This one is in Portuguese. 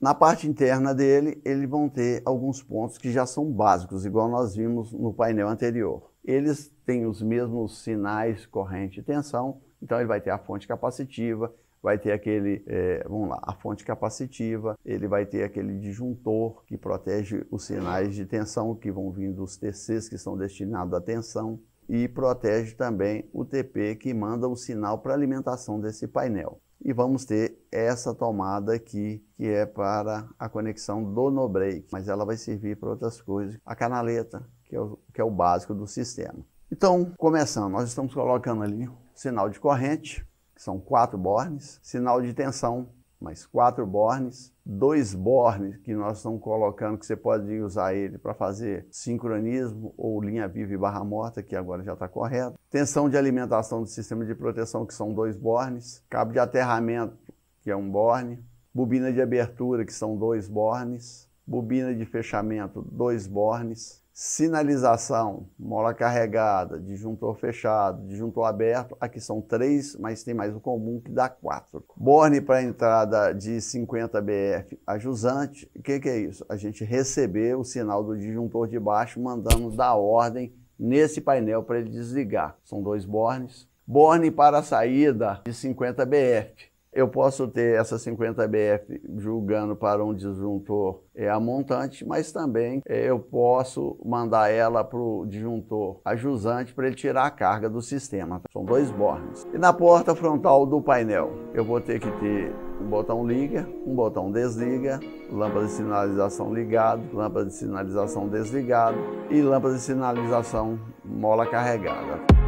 Na parte interna dele, eles vão ter alguns pontos que já são básicos, igual nós vimos no painel anterior. Eles têm os mesmos sinais, corrente e tensão, então ele vai ter a fonte capacitiva, vai ter aquele, a fonte capacitiva, ele vai ter aquele disjuntor que protege os sinais de tensão que vão vir dos TCs que são destinados à tensão e protege também o TP que manda o sinal para alimentação desse painel. E vamos ter essa tomada aqui, que é para a conexão do no-break, mas ela vai servir para outras coisas. A canaleta, que é o básico do sistema. Então, começando, nós estamos colocando ali o sinal de corrente, que são 4 bornes, sinal de tensão, mais 4 bornes, 2 bornes que nós estamos colocando, que você pode usar ele para fazer sincronismo ou linha viva e barra morta, que agora já está correto. Tensão de alimentação do sistema de proteção, que são 2 bornes. Cabo de aterramento, que é 1 borne. Bobina de abertura, que são 2 bornes. Bobina de fechamento, 2 bornes. Sinalização, mola carregada, disjuntor fechado, disjuntor aberto, aqui são 3, mas tem mais o comum que dá 4. Borne para entrada de 50 BF a jusante, o que é isso? A gente receber o sinal do disjuntor de baixo, mandamos dar ordem nesse painel para ele desligar. São 2 bornes. Borne para a saída de 50 BF. Eu posso ter essa 50 BF julgando para um disjuntor a montante, mas também eu posso mandar ela para o disjuntor a jusante para ele tirar a carga do sistema. São 2 bornes. E na porta frontal do painel, eu vou ter que ter um botão liga, um botão desliga, lâmpada de sinalização ligado, lâmpada de sinalização desligado e lâmpada de sinalização mola carregada.